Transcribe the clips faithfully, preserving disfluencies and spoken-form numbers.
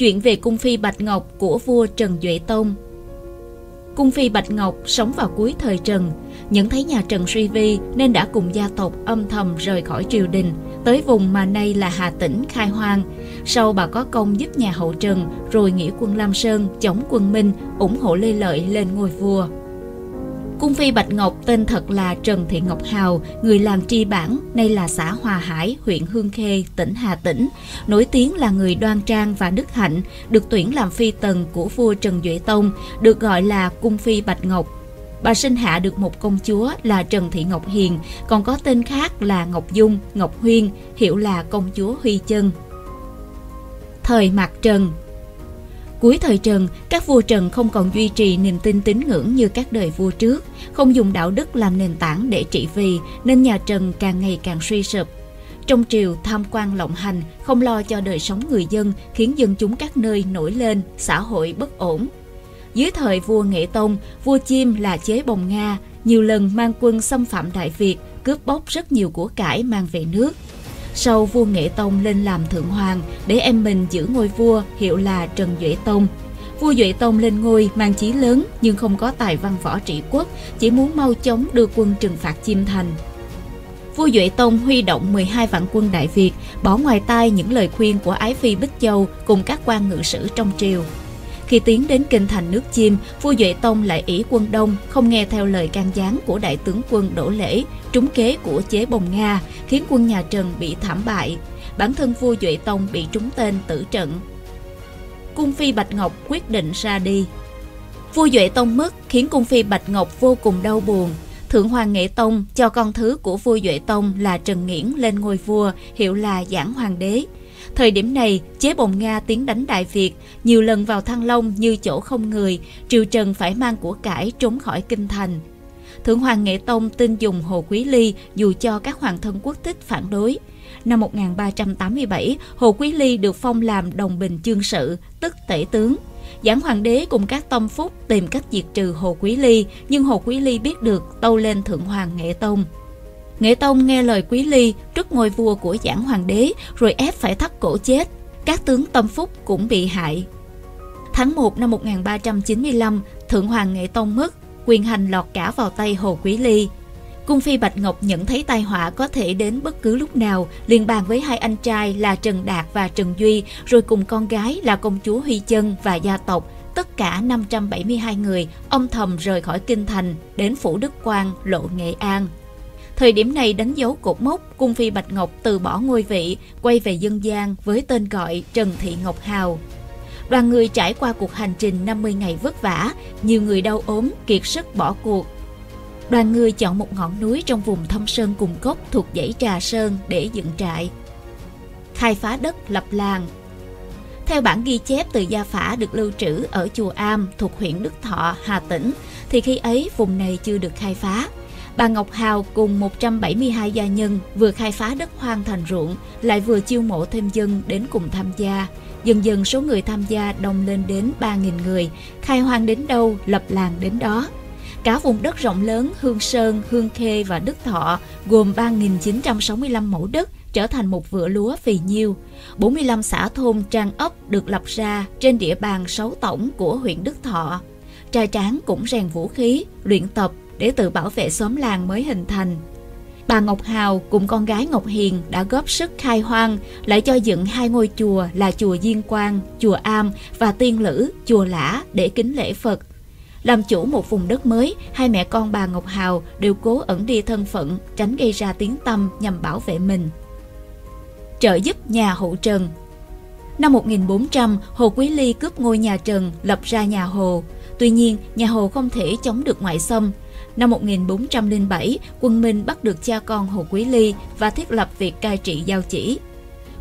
Chuyện về Cung Phi Bạch Ngọc của vua Trần Duệ Tông. Cung Phi Bạch Ngọc sống vào cuối thời Trần, nhận thấy nhà Trần suy vi nên đã cùng gia tộc âm thầm rời khỏi triều đình, tới vùng mà nay là Hà Tĩnh khai hoang. Sau bà có công giúp nhà Hậu Trần, rồi nghĩa quân Lam Sơn, chống quân Minh, ủng hộ Lê Lợi lên ngôi vua. Cung Phi Bạch Ngọc tên thật là Trần Thị Ngọc Hào, người làm tri bản, nay là xã Hòa Hải, huyện Hương Khê, tỉnh Hà Tĩnh. Nổi tiếng là người đoan trang và đức hạnh, được tuyển làm phi tần của vua Trần Duệ Tông, được gọi là Cung Phi Bạch Ngọc. Bà sinh hạ được một công chúa là Trần Thị Ngọc Hiền, còn có tên khác là Ngọc Dung, Ngọc Huyên, hiệu là công chúa Huy Chân. Thời Mạt Trần. Cuối thời Trần, các vua Trần không còn duy trì niềm tin tín ngưỡng như các đời vua trước, không dùng đạo đức làm nền tảng để trị vì, nên nhà Trần càng ngày càng suy sụp. Trong triều tham quan lộng hành, không lo cho đời sống người dân, khiến dân chúng các nơi nổi lên, xã hội bất ổn. Dưới thời vua Nghệ Tông, vua Chiêm là Chế Bồng Nga, nhiều lần mang quân xâm phạm Đại Việt, cướp bóc rất nhiều của cải mang về nước. Sau vua Nghệ Tông lên làm thượng hoàng, để em mình giữ ngôi vua, hiệu là Trần Duệ Tông. Vua Duệ Tông lên ngôi mang chí lớn nhưng không có tài văn võ trị quốc, chỉ muốn mau chóng đưa quân trừng phạt Chiêm Thành. Vua Duệ Tông huy động mười hai vạn quân Đại Việt, bỏ ngoài tai những lời khuyên của Ái Phi Bích Châu cùng các quan ngự sử trong triều. Khi tiến đến kinh thành nước Chiêm, vua Duệ Tông lại ỷ quân đông, không nghe theo lời can gián của đại tướng quân Đỗ Lễ, trúng kế của Chế Bồng Nga, khiến quân nhà Trần bị thảm bại. Bản thân vua Duệ Tông bị trúng tên tử trận. Cung Phi Bạch Ngọc quyết định ra đi. Vua Duệ Tông mất khiến Cung Phi Bạch Ngọc vô cùng đau buồn. Thượng hoàng Nghệ Tông cho con thứ của vua Duệ Tông là Trần Nghiễn lên ngôi vua, hiệu là Giảng Hoàng Đế. Thời điểm này, Chế Bồng Nga tiến đánh Đại Việt, nhiều lần vào Thăng Long như chỗ không người, triều Trần phải mang của cải trốn khỏi kinh thành. Thượng hoàng Nghệ Tông tin dùng Hồ Quý Ly dù cho các hoàng thân quốc thích phản đối. Năm một nghìn ba trăm tám mươi bảy, Hồ Quý Ly được phong làm Đồng Bình Chương Sự, tức Tể Tướng. Giảng Hoàng Đế cùng các tâm phúc tìm cách diệt trừ Hồ Quý Ly, nhưng Hồ Quý Ly biết được, tâu lên Thượng hoàng Nghệ Tông. Nghệ Tông nghe lời Quý Ly, trước ngôi vua của Giảng Hoàng Đế, rồi ép phải thắt cổ chết. Các tướng tâm phúc cũng bị hại. Tháng một năm một nghìn ba trăm chín mươi lăm, Thượng hoàng Nghệ Tông mất, quyền hành lọt cả vào tay Hồ Quý Ly. Cung Phi Bạch Ngọc nhận thấy tai họa có thể đến bất cứ lúc nào, liền bàn với hai anh trai là Trần Đạt và Trần Duy, rồi cùng con gái là công chúa Huy Chân và gia tộc, tất cả năm trăm bảy mươi hai người, âm thầm rời khỏi kinh thành, đến phủ Đức Quang, Lộ Nghệ An. Thời điểm này đánh dấu cột mốc, Cung Phi Bạch Ngọc từ bỏ ngôi vị, quay về dân gian với tên gọi Trần Thị Ngọc Hào. Đoàn người trải qua cuộc hành trình năm mươi ngày vất vả, nhiều người đau ốm, kiệt sức bỏ cuộc. Đoàn người chọn một ngọn núi trong vùng thâm sơn cùng cốc thuộc dãy Trà Sơn để dựng trại. Khai phá đất lập làng. Theo bản ghi chép từ gia phả được lưu trữ ở chùa Am thuộc huyện Đức Thọ, Hà Tĩnh, thì khi ấy vùng này chưa được khai phá. Bà Ngọc Hào cùng một trăm bảy mươi hai gia nhân vừa khai phá đất hoang thành ruộng, lại vừa chiêu mộ thêm dân đến cùng tham gia. Dần dần số người tham gia đông lên đến ba nghìn người, khai hoang đến đâu, lập làng đến đó. Cả vùng đất rộng lớn Hương Sơn, Hương Khê và Đức Thọ gồm ba nghìn chín trăm sáu mươi lăm mẫu đất trở thành một vựa lúa phì nhiêu. bốn mươi lăm xã thôn trang ấp được lập ra trên địa bàn sáu tổng của huyện Đức Thọ. Trai tráng cũng rèn vũ khí, luyện tập để tự bảo vệ xóm làng mới hình thành. Bà Ngọc Hào cùng con gái Ngọc Hiền đã góp sức khai hoang, lại cho dựng hai ngôi chùa là chùa Diên Quang, chùa Am và Tiên Lữ, chùa Lã để kính lễ Phật. Làm chủ một vùng đất mới, hai mẹ con bà Ngọc Hào đều cố ẩn đi thân phận, tránh gây ra tiếng tăm nhằm bảo vệ mình. Trợ giúp nhà Hậu Trần. Năm một nghìn bốn trăm, Hồ Quý Ly cướp ngôi nhà Trần, lập ra nhà Hồ. Tuy nhiên, nhà Hồ không thể chống được ngoại xâm. Năm một nghìn bốn trăm lẻ bảy, quân Minh bắt được cha con Hồ Quý Ly và thiết lập việc cai trị giao chỉ.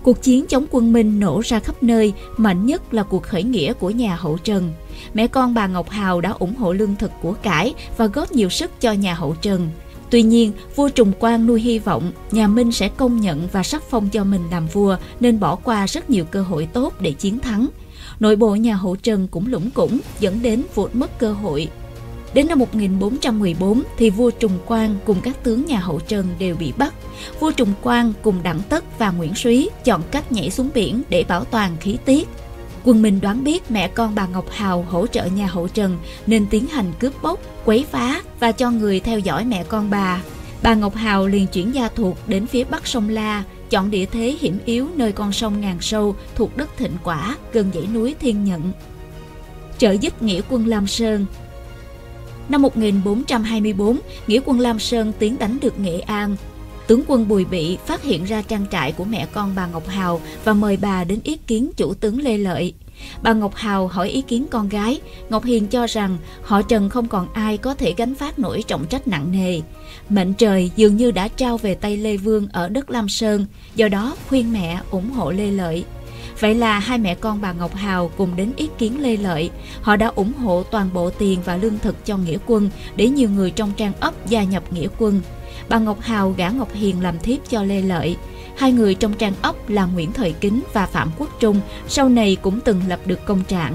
Cuộc chiến chống quân Minh nổ ra khắp nơi, mạnh nhất là cuộc khởi nghĩa của nhà Hậu Trần. Mẹ con bà Ngọc Hào đã ủng hộ lương thực của cải và góp nhiều sức cho nhà Hậu Trần. Tuy nhiên, vua Trùng Quang nuôi hy vọng nhà Minh sẽ công nhận và sắc phong cho mình làm vua nên bỏ qua rất nhiều cơ hội tốt để chiến thắng. Nội bộ nhà Hậu Trần cũng lũng củng, dẫn đến vụt mất cơ hội. Đến năm một nghìn bốn trăm mười bốn thì vua Trùng Quang cùng các tướng nhà Hậu Trần đều bị bắt. Vua Trùng Quang cùng Đặng Tất và Nguyễn Suý chọn cách nhảy xuống biển để bảo toàn khí tiết. Quân Minh đoán biết mẹ con bà Ngọc Hào hỗ trợ nhà Hậu Trần nên tiến hành cướp bóc, quấy phá và cho người theo dõi mẹ con bà. Bà Ngọc Hào liền chuyển gia thuộc đến phía bắc sông La, chọn địa thế hiểm yếu nơi con sông ngàn sâu thuộc đất Thịnh Quả, gần dãy núi Thiên Nhận. Trợ giúp nghĩa quân Lam Sơn. Năm một nghìn bốn trăm hai mươi tư, nghĩa quân Lam Sơn tiến đánh được Nghệ An. Tướng quân Bùi Bị phát hiện ra trang trại của mẹ con bà Ngọc Hào và mời bà đến ý kiến chủ tướng Lê Lợi. Bà Ngọc Hào hỏi ý kiến con gái, Ngọc Hiền cho rằng họ Trần không còn ai có thể gánh phát nổi trọng trách nặng nề. Mệnh trời dường như đã trao về tay Lê Vương ở đất Lam Sơn, do đó khuyên mẹ ủng hộ Lê Lợi. Vậy là hai mẹ con bà Ngọc Hào cùng đến ý kiến Lê Lợi. Họ đã ủng hộ toàn bộ tiền và lương thực cho nghĩa quân để nhiều người trong trang ấp gia nhập nghĩa quân. Bà Ngọc Hào gả Ngọc Hiền làm thiếp cho Lê Lợi. Hai người trong trang ấp là Nguyễn Thợi Kính và Phạm Quốc Trung sau này cũng từng lập được công trạng.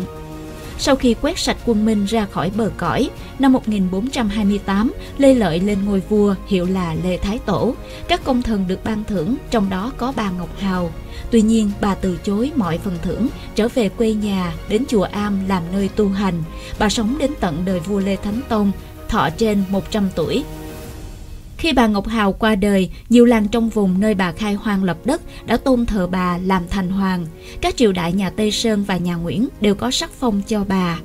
Sau khi quét sạch quân Minh ra khỏi bờ cõi, năm một nghìn bốn trăm hai mươi tám, Lê Lợi lên ngôi vua hiệu là Lê Thái Tổ. Các công thần được ban thưởng, trong đó có bà Ngọc Hào. Tuy nhiên, bà từ chối mọi phần thưởng, trở về quê nhà, đến chùa Am làm nơi tu hành. Bà sống đến tận đời vua Lê Thánh Tông, thọ trên một trăm tuổi. Khi bà Ngọc Hào qua đời, nhiều làng trong vùng nơi bà khai hoang lập đất đã tôn thờ bà làm thành hoàng. Các triều đại nhà Tây Sơn và nhà Nguyễn đều có sắc phong cho bà.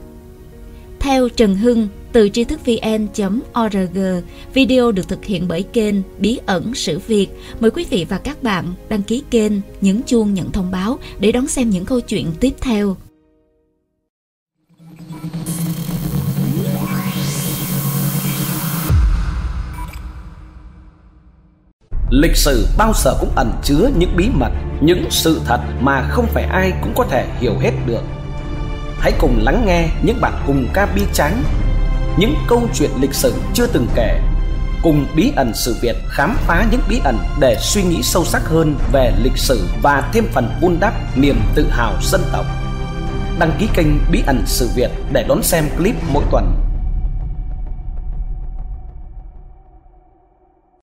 Theo Trần Hưng, từ tri thức vn chấm org, video được thực hiện bởi kênh Bí ẩn Sử Việt. Mời quý vị và các bạn đăng ký kênh, nhấn chuông nhận thông báo để đón xem những câu chuyện tiếp theo. Lịch sử bao giờ cũng ẩn chứa những bí mật, những sự thật mà không phải ai cũng có thể hiểu hết được. Hãy cùng lắng nghe những bản hùng ca bi tráng, những câu chuyện lịch sử chưa từng kể. Cùng Bí ẩn Sử Việt khám phá những bí ẩn để suy nghĩ sâu sắc hơn về lịch sử và thêm phần vun đắp niềm tự hào dân tộc. Đăng ký kênh Bí ẩn Sử Việt để đón xem clip mỗi tuần.